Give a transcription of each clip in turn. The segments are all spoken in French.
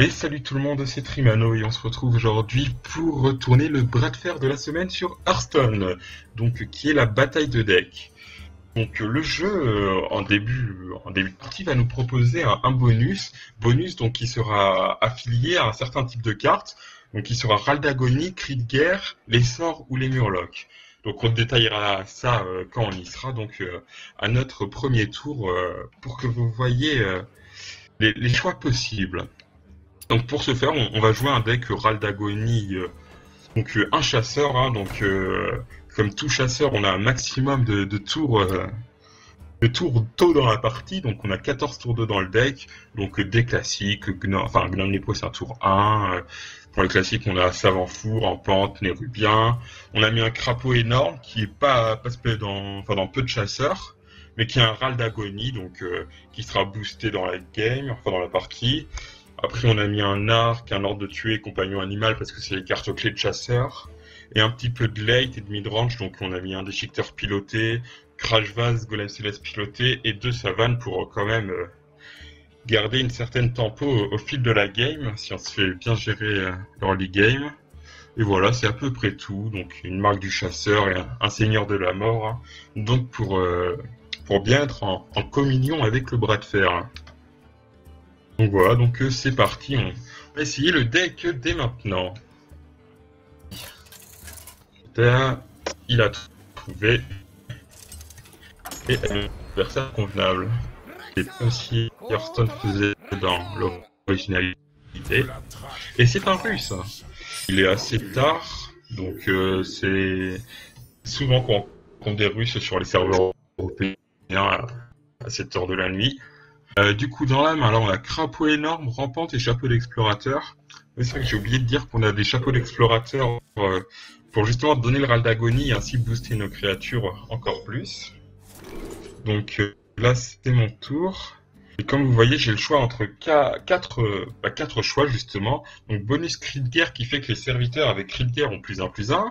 Et salut tout le monde, c'est Trimano et on se retrouve aujourd'hui pour retourner le bras de fer de la semaine sur Hearthstone, donc qui est la bataille de deck. Donc le jeu en début de partie va nous proposer un bonus donc qui sera affilié à un certain type de carte, donc qui sera Râle d'agonie, Cri de guerre, les sorts ou les Murlocs. Donc on détaillera ça quand on y sera donc à notre premier tour pour que vous voyez les choix possibles. Donc pour ce faire, on va jouer un deck Râle d'agonie, donc un chasseur, hein, donc comme tout chasseur on a un maximum de tours tôt dans la partie, donc on a 14 tours 2 dans le deck, donc des classiques, Gnam Nepo c'est un tour 1, pour les classiques on a Savant fou, Rampante, Nérubien, on a mis un Crapaud énorme qui est pas dans peu de chasseurs, mais qui a un Râle d'agonie, donc qui sera boosté dans la game, enfin dans la partie. Après on a mis un arc, un ordre de tuer, compagnon animal parce que c'est les cartes clés de chasseur. Et un petit peu de late et de midrange, donc on a mis un déchiqueteur piloté, Crash Vase, Golem Céleste piloté et 2 Savane pour quand même garder une certaine tempo au fil de la game, si on se fait bien gérer l'early game. Et voilà, c'est à peu près tout, donc une marque du chasseur et un Seigneur de la Mort, hein, donc pour bien être en communion avec le bras de fer. Hein. Donc voilà, donc c'est parti, on va essayer le deck dès maintenant. Là, il a trouvé et un adversaire convenable. C'est comme si Hearthstone faisait dans l'originalité. Et c'est un russe. Il est assez tard, donc c'est souvent qu'on compte des russes sur les serveurs européens à 7 heures de la nuit. Du coup dans la main, alors on a Crapaud énorme, Rampante et Chapeau d'explorateur. C'est vrai que j'ai oublié de dire qu'on a des Chapeaux d'explorateur pour justement donner le Râle d'agonie et ainsi booster nos créatures encore plus. Donc là c'était mon tour. Et comme vous voyez j'ai le choix entre 4 choix justement. Donc bonus Cri de guerre qui fait que les serviteurs avec Cri de guerre ont +1/+1.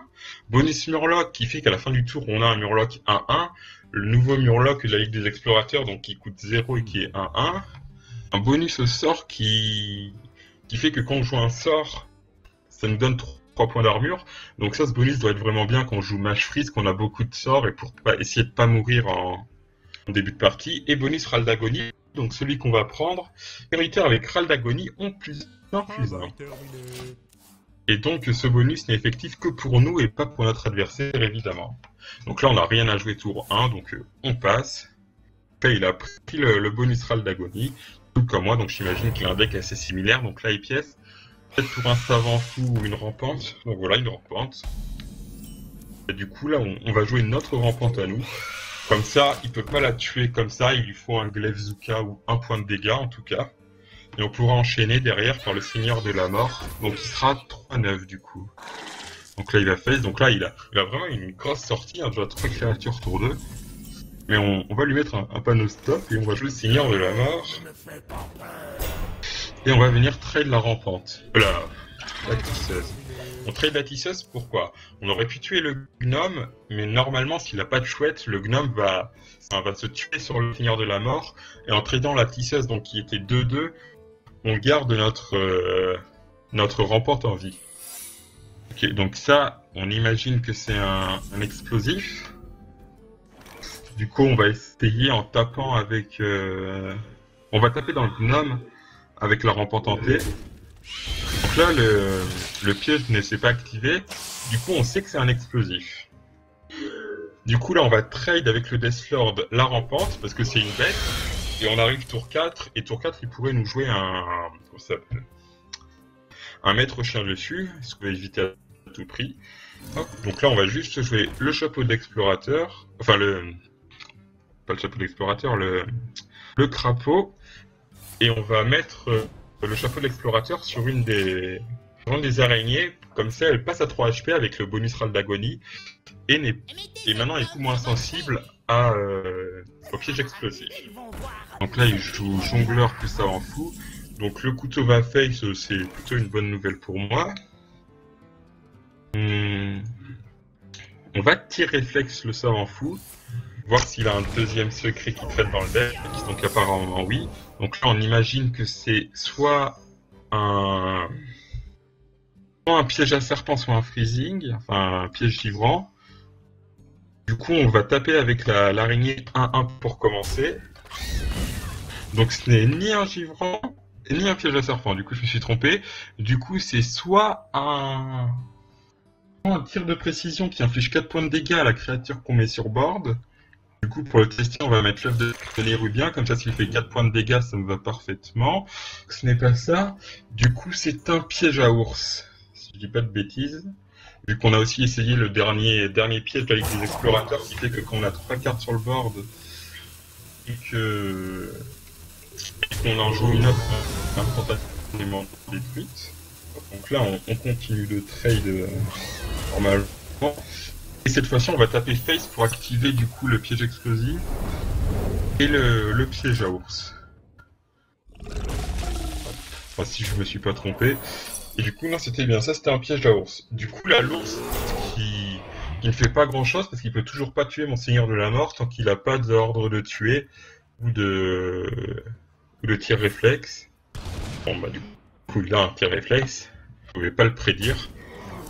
Bonus Murloc qui fait qu'à la fin du tour on a un Murloc 1/1. Le nouveau Murloc de la Ligue des Explorateurs, donc qui coûte 0 et qui est 1/1. Un bonus au sort qui fait que quand on joue un sort, ça nous donne 3 points d'armure. Donc ça, ce bonus doit être vraiment bien quand on joue Mage Freeze, qu'on a beaucoup de sorts, et pour essayer de pas mourir en début de partie. Et bonus Râle d'agonie, donc celui qu'on va prendre. Serviteur avec Râle d'agonie ont +1/+1. Et donc ce bonus n'est effectif que pour nous et pas pour notre adversaire évidemment. Donc là on n'a rien à jouer tour 1, donc on passe. Là il a pris le bonus Râle d'agonie, tout comme moi, donc j'imagine qu'il a un deck assez similaire. Donc là il pièce, peut-être pour un Savant fou ou une Rampante, donc voilà une Rampante. Et du coup là on va jouer notre Rampante à nous. Comme ça il peut pas la tuer comme ça, il lui faut un glaive Zuka ou un point de dégâts en tout cas. Et on pourra enchaîner derrière par le Seigneur de la Mort, donc il sera 3/9 du coup. Donc là il va face, donc là il a vraiment une grosse sortie, hein, déjà 3 créatures tour 2. Mais on va lui mettre un panneau stop et on va jouer le Seigneur de la Mort. Et on va venir trade la Rampante, la Tisseuse. On trade la Tisseuse, pourquoi? On aurait pu tuer le Gnome, mais normalement s'il n'a pas de chouette, le Gnome va se tuer sur le Seigneur de la Mort. Et en tradant la Tisseuse, donc qui était 2/2, on garde notre Rampante en vie. Ok, donc ça, on imagine que c'est un explosif. Du coup, on va essayer en tapant avec... on va taper dans le Gnome avec la Rampante en T. Donc là, le piège ne s'est pas activé. Du coup, on sait que c'est un explosif. Du coup, là, on va trade avec le Deathlord la Rampante, parce que c'est une bête. Et on arrive tour 4, et tour 4 il pourrait nous jouer un maître chien dessus, ce qu'on va éviter à tout prix. Hop. Donc là on va juste jouer le Chapeau d'explorateur, enfin le Crapaud, et on va mettre le Chapeau d'explorateur sur une des araignées, comme ça elle passe à 3 HP avec le bonus Râle d'agonie, et maintenant elle est beaucoup moins sensible au piège explosif. Donc là il joue jongleur plus Savant fou, donc le couteau va face, c'est plutôt une bonne nouvelle pour moi. On va tirer flex le Savant fou, voir s'il a un deuxième secret qui traîne dans le deck, donc apparemment oui. Donc là on imagine que c'est soit un piège à serpent soit un freezing, enfin un piège givrant. Du coup, on va taper avec l'araignée 1-1 pour commencer. Donc ce n'est ni un givrant, ni un piège à serpent. Du coup, je me suis trompé. Du coup, c'est soit un tir de précision qui inflige 4 points de dégâts à la créature qu'on met sur board. Du coup, pour le tester, on va mettre l'œuf de Nérubien. Comme ça, s'il fait 4 points de dégâts, ça me va parfaitement. Ce n'est pas ça. Du coup, c'est un piège à ours, si je dis pas de bêtises. Vu qu'on a aussi essayé le dernier piège avec des explorateurs, qui fait que quand on a 3 cartes sur le board, et que... on en joue une autre instantanément détruite. Donc là, on continue le trade normalement. Et cette fois-ci, on va taper face pour activer du coup le piège explosif et le piège à ours. Enfin, si je me suis pas trompé. Et du coup, non, c'était bien ça, c'était un piège à ours. Du coup, là, l'ours qui ne fait pas grand-chose parce qu'il peut toujours pas tuer mon Seigneur de la Mort tant qu'il n'a pas d'ordre de tuer ou de tir réflexe. Bon bah du coup il a un tir réflexe, je pouvais pas le prédire.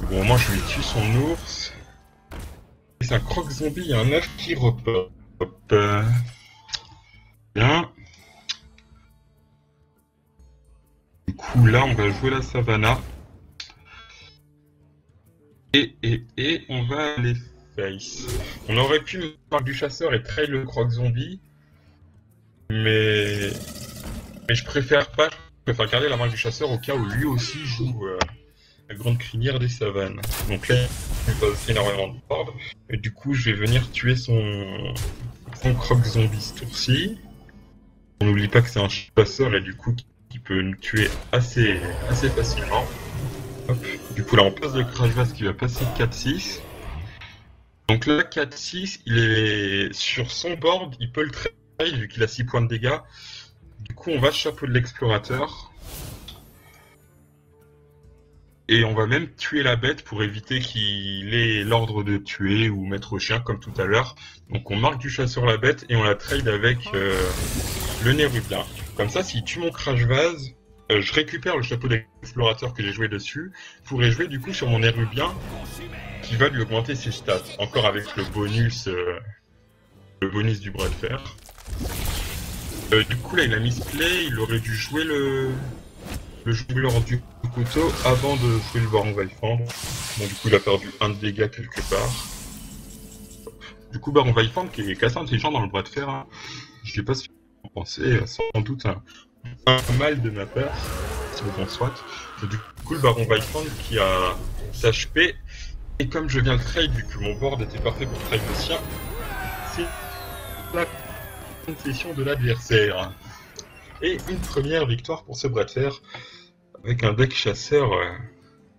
Bon, au moins je lui tue son ours. C'est un croc-zombie et un œuf qui repop. Bien. Du coup là on va jouer la savana. Et on va aller face. On aurait pu me parler du chasseur et trail le croc-zombie. Mais je préfère pas, je préfère garder la marque du chasseur au cas où lui aussi joue la grande crinière des savanes. Donc là, il me passe énormément de board. Et du coup, je vais venir tuer son croc-zombie ce tour-ci. On n'oublie pas que c'est un chasseur et du coup, qui peut nous tuer assez facilement. Hop. Du coup, là, on passe le Crash Vase qui va passer 4-6. Donc là, 4-6, il est sur son board, il peut le traiter. Vu qu'il a 6 points de dégâts, du coup on va chapeau de l'explorateur et on va même tuer la bête pour éviter qu'il ait l'ordre de tuer ou mettre au chien comme tout à l'heure. Donc on marque du chat sur la bête et on la trade avec le Nérubien. Comme ça, s'il tue mon Crash Vase, je récupère le chapeau d'explorateur que j'ai joué dessus pour y jouer du coup sur mon Nérubien qui va lui augmenter ses stats, encore avec le bonus du bras de fer. Du coup là il a misplay, il aurait dû jouer le jongleur du couteau avant de jouer le Baron Vyfand. Bon du coup il a perdu 1 de dégâts quelque part. Du coup Baron Vyfand qui est assez intelligent dans le bras de fer, hein. Je sais pas si vous en pensez, sans doute un mal de ma part, si vous en soit. Du coup le Baron Vyfand qui a s'HP, et comme je viens le trade vu que mon board était parfait pour trade le sien, c'est la concession de l'adversaire. Et une première victoire pour ce bras de fer avec un deck chasseur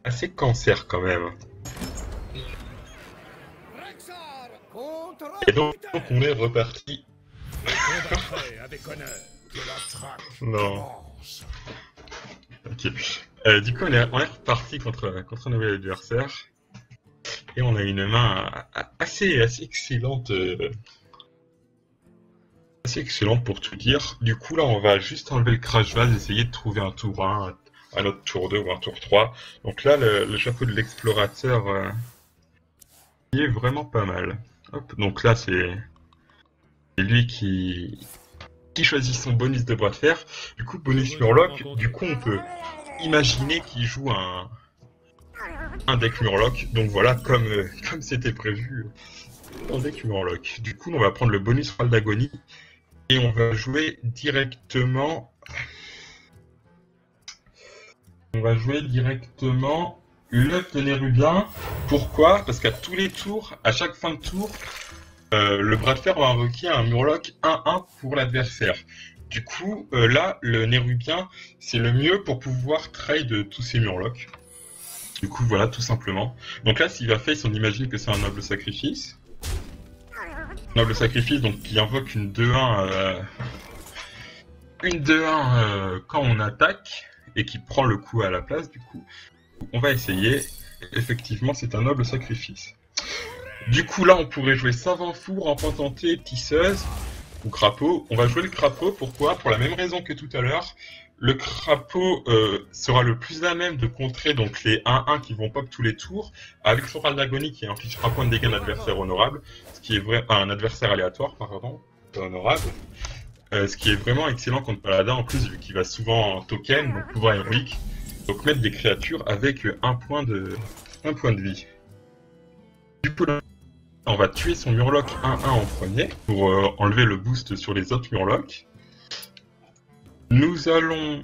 assez cancer quand même. Et donc on est reparti. Non. Ok. Du coup on est reparti contre un nouvel adversaire. Et on a une main assez excellente. C'est excellent pour tout dire. Du coup là on va juste enlever le Crash Vase, essayer de trouver un tour 1, un autre tour 2 ou un tour 3. Donc là le chapeau de l'explorateur il est vraiment pas mal. Hop, donc là c'est lui qui choisit son bonus de bras de fer. Du coup bonus Murloc, du coup on peut imaginer qu'il joue un deck Murloc. Donc voilà comme c'était prévu, un deck Murloc. Du coup on va prendre le bonus Râle d'agonie. Et on va jouer directement. L'œuf de Nérubien. Pourquoi? Parce qu'à tous les tours, à chaque fin de tour, le bras de fer va invoquer un Murloc 1-1 pour l'adversaire. Du coup, là, le Nérubien, c'est le mieux pour pouvoir trade tous ces Murlocs. Du coup, voilà, tout simplement. Donc là, s'il va face, on imagine que c'est un noble sacrifice. Noble sacrifice, donc qui invoque une 2-1 quand on attaque et qui prend le coup à la place. Du coup on va essayer, effectivement c'est un noble sacrifice. Du coup là on pourrait jouer savant fou, rampant tenté, tisseuse, ou crapaud. On va jouer le crapaud, pourquoi? Pour la même raison que tout à l'heure. Le crapaud sera le plus à même de contrer donc les 1-1 qui vont pop tous les tours, avec son râle d'agonie qui inflige 1 point de dégâts à un adversaire honorable, ce qui est vrai, un adversaire aléatoire, pardon, honorable, ce qui est vraiment excellent contre Paladin en plus, vu qu'il va souvent en token, donc pouvoir héroïque, donc mettre des créatures avec un point de vie. Du coup, on va tuer son Murloc 1-1 en premier, pour enlever le boost sur les autres Murlocs. Nous allons...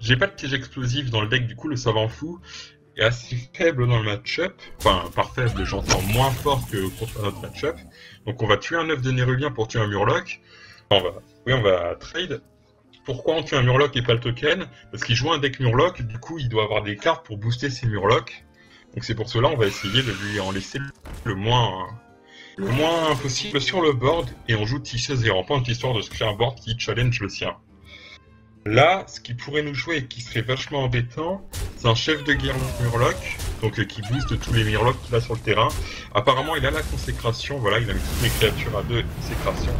J'ai pas de piège explosif dans le deck, du coup le savant fou est assez faible dans le match-up. Enfin, par faible, j'entends moins fort que contre notre match-up. Donc on va tuer un œuf de Nérubien pour tuer un Murloc. Enfin, on va trade. Pourquoi on tue un Murloc et pas le token? Parce qu'il joue un deck Murloc, du coup il doit avoir des cartes pour booster ses Murlocs. Donc c'est pour cela on va essayer de lui en laisser le moins possible sur le board, et on joue Tisseuse et Rampante, histoire de se créer un board qui challenge le sien. Là, ce qui pourrait nous jouer et qui serait vachement embêtant, c'est un chef de guerre Murloc, donc qui booste tous les Murlocs qu'il a sur le terrain. Apparemment, il a la consécration, voilà, il a mis toutes mes créatures à 2 et consécration.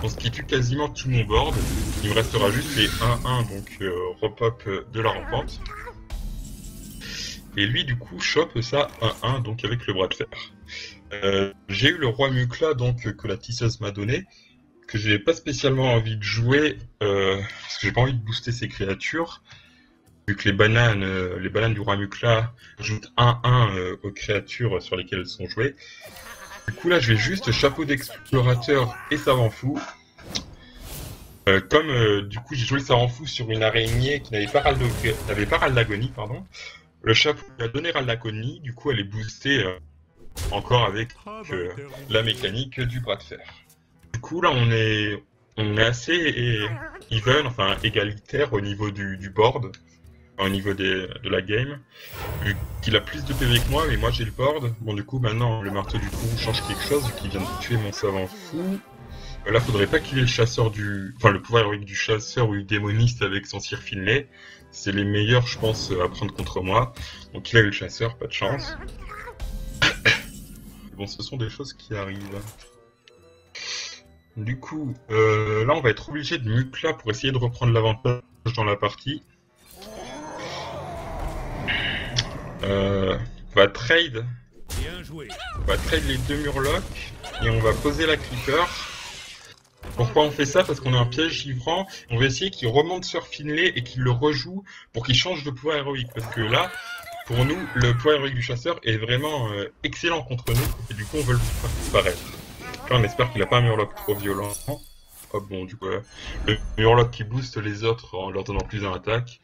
Donc ce qui tue quasiment tout mon board, il me restera juste les 1-1, donc repop de la Rampante. Et lui, du coup, chope ça 1-1, donc avec le bras de fer. J'ai eu le Roi Mukla donc que la tisseuse m'a donné, que j'ai pas spécialement envie de jouer parce que j'ai pas envie de booster ses créatures vu que les bananes du Roi Mukla ajoutent 1-1 aux créatures sur lesquelles elles sont jouées. Du coup là je vais juste chapeau d'explorateur et savant fou. Comme du coup j'ai joué le savant fou sur une araignée qui n'avait pas râle d'agonie, pardon, le chapeau lui a donné râle d'agonie, du coup elle est boostée encore avec la mécanique du bras de fer. Du coup là on est assez even, enfin égalitaire au niveau du board, enfin, au niveau de la game, vu qu'il a plus de PV que moi, mais moi j'ai le board. Bon du coup maintenant le marteau du coup change quelque chose, vu qu'il vient de tuer mon savant fou. Là faudrait pas qu'il ait le chasseur du... Enfin le pouvoir héroïque du chasseur ou du démoniste avec son Sir Finley. C'est les meilleurs je pense à prendre contre moi. Donc il a eu le chasseur, pas de chance. Bon, ce sont des choses qui arrivent. Du coup, là on va être obligé de Mukla pour essayer de reprendre l'avantage dans la partie. On va trade les deux Murlocs et on va poser la Creeper. Pourquoi on fait ça? Parce qu'on a un piège givrant. On va essayer qu'il remonte sur Finley et qu'il le rejoue pour qu'il change de pouvoir héroïque. Parce que là... Pour nous, le pouvoir héroïque du chasseur est vraiment excellent contre nous, et du coup on veut le faire disparaître. Enfin, on espère qu'il n'a pas un Murloc trop violent. Oh bon, du coup, le Murloc qui booste les autres en leur donnant plus d'attaque.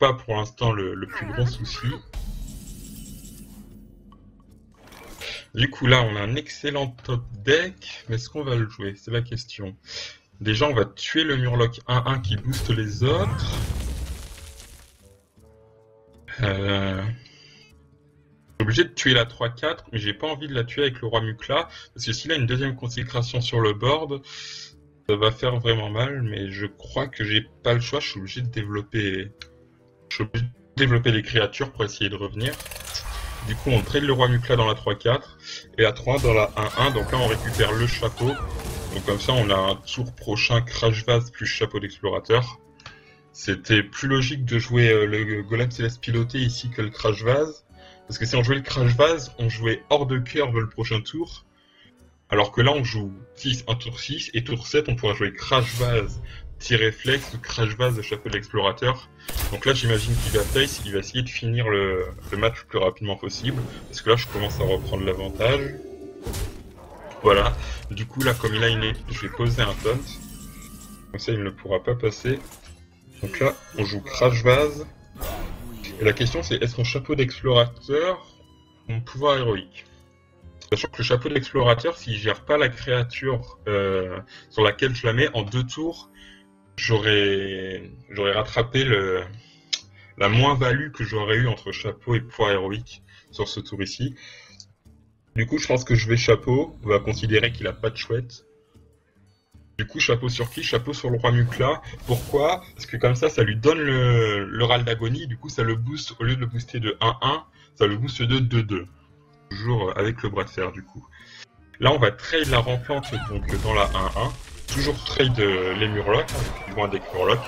Pas pour l'instant le plus gros souci. Du coup là, on a un excellent top deck, mais est-ce qu'on va le jouer? C'est la question. Déjà, on va tuer le Murloc 1-1 qui booste les autres. J'ai obligé de tuer la 3-4, mais j'ai pas envie de la tuer avec le roi Mukla, parce que s'il a une deuxième consécration sur le board, ça va faire vraiment mal, mais je crois que j'ai pas le choix, je suis obligé de développer... des créatures pour essayer de revenir. Du coup on trade le roi Mukla dans la 3-4, et la 3 dans la 1-1, donc là on récupère le chapeau, donc comme ça on a un tour prochain Crash Vase plus chapeau d'explorateur. C'était plus logique de jouer le Golem Céleste piloté ici que le Crash Vase. Parce que si on jouait le Crash Vase, on jouait hors de curve le prochain tour. Alors que là, on joue 6, un tour 6. Et tour 7, on pourra jouer Crash Vase, petit réflexe, Crash Vase, chapeau de l'explorateur. Donc là, j'imagine qu'il va face, il va essayer de finir le match le plus rapidement possible. Parce que là, je commence à reprendre l'avantage. Voilà. Du coup, là, comme il a une... Je vais poser un taunt. Comme ça, il ne pourra pas passer. Donc là, on joue Crash Vase. Et la question c'est, est-ce qu'on chapeau d'explorateur ou mon pouvoir héroïque? Sachant que le chapeau d'explorateur, s'il gère pas la créature sur laquelle je la mets en 2 tours, j'aurais rattrapé la moins-value que j'aurais eu entre chapeau et pouvoir héroïque sur ce tour ici. Du coup, je pense que je vais chapeau. On va considérer qu'il a pas de chouette. Du coup, chapeau sur qui? Chapeau sur le roi Mukla. Pourquoi? Parce que comme ça lui donne le râle d'agonie, du coup ça le booste, au lieu de le booster de 1-1, ça le booste de 2-2. Toujours avec le bras de fer du coup. Là, on va trade la rampante donc dans la 1-1. Toujours trade les Murlocs, loin des Murlocs,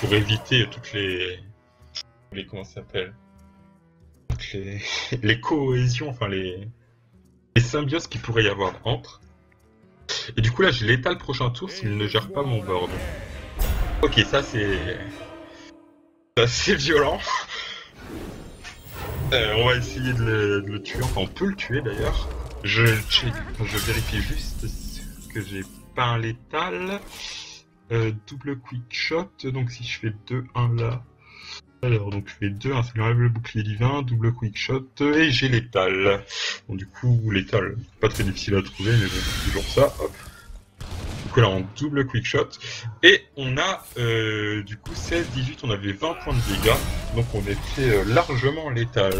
pour éviter toutes les comment ça s'appelle, les cohésions, enfin les symbioses qu'il pourrait y avoir entre. Et du coup là je l'étale le prochain tour s'il ne gère pas mon board. Ok, ça c'est assez violent. On va essayer de le tuer, enfin on peut le tuer d'ailleurs. Je vérifie juste que j'ai pas un létal. Double quick shot, donc si je fais 2-1 là. Alors donc je fais 2-1, ça lui enlève le bouclier divin, double quick shot et j'ai l'étal. Bon du coup l'étal, pas très difficile à trouver mais bon, toujours ça. Hop. Du coup là on double quick shot et on a du coup 16-18, on avait 20 points de dégâts, donc on était largement létal.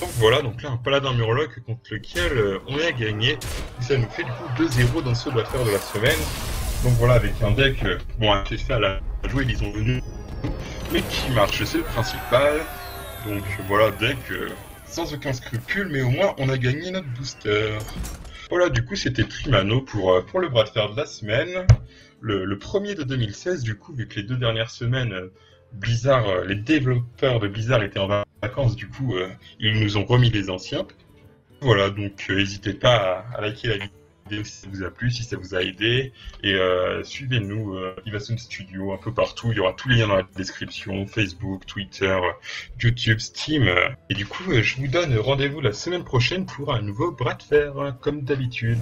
Donc voilà, donc là un paladin Murloc contre lequel on a gagné. Et ça nous fait du coup 2-0 dans ce doigt-faire de la semaine. Donc voilà, avec un deck, bon assez sale à jouer, ils ont venu. Mais qui marche, c'est le principal. Donc voilà, deck sans aucun scrupule, mais au moins on a gagné notre booster. Voilà, du coup c'était Trimano pour le bras de fer de la semaine, le premier de 2016. Du coup, vu que les deux dernières semaines Blizzard, les développeurs de Blizzard étaient en vacances, du coup ils nous ont remis les anciens. Voilà, donc n'hésitez pas à liker la vidéo si ça vous a plu, si ça vous a aidé, et suivez-nous Ivasound Studio un peu partout, il y aura tous les liens dans la description, Facebook, Twitter, YouTube, Steam, et du coup je vous donne rendez-vous la semaine prochaine pour un nouveau bras de fer, comme d'habitude.